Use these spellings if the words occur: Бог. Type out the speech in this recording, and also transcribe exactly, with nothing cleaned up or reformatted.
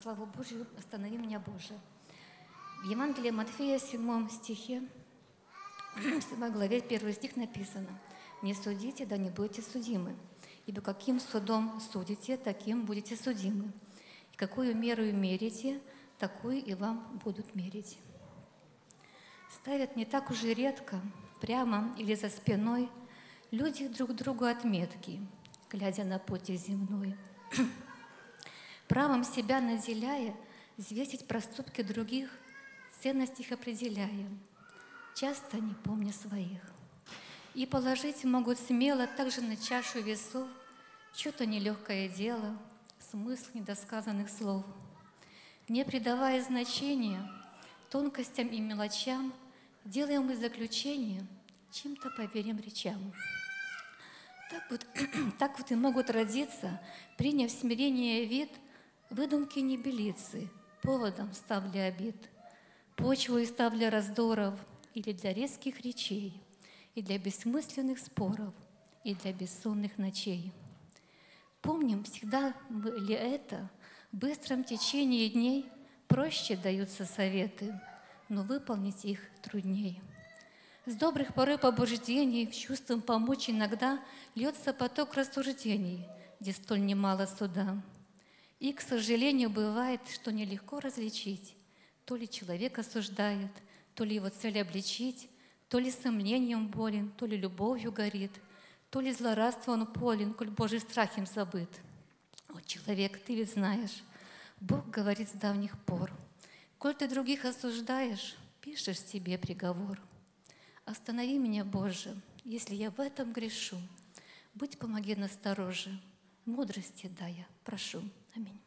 Слава Божию, останови меня, Боже. В Евангелии Матфея, седьмом стихе, седьмой главе, первый стих написано: «Не судите, да не будете судимы, ибо каким судом судите, таким будете судимы, и какую меру мерите, такую и вам будут мерить». Ставят не так уже редко, прямо или за спиной, люди друг другу отметки, глядя на пути земной. Правом себя наделяя, взвесить проступки других, ценность их определяя, часто не помня своих. И положить могут смело также на чашу весов чью-то нелегкое дело, смысл недосказанных слов, не придавая значения тонкостям и мелочам, делаем мы заключение, чем-то поверим речам. Так вот, так вот и могут родиться, приняв смирение вид, выдумки небелицы, поводом став для обид, почву и став для раздоров, или для резких речей, и для бессмысленных споров, и для бессонных ночей. Помним, всегда ли это, в быстром течении дней проще даются советы, но выполнить их трудней. С добрых порой побуждений, в чувством помочь иногда льется поток рассуждений, где столь немало суда. И, к сожалению, бывает, что нелегко различить, то ли человек осуждает, то ли его цель обличить, то ли сомнением болен, то ли любовью горит, то ли злорадство он полен, коль Божий страх им забыт. О, человек, ты ведь знаешь, Бог говорит с давних пор, коль ты других осуждаешь, пишешь себе приговор. Останови меня, Боже, если я в этом грешу, будь помоги настороже, мудрости дай я прошу. Аминь.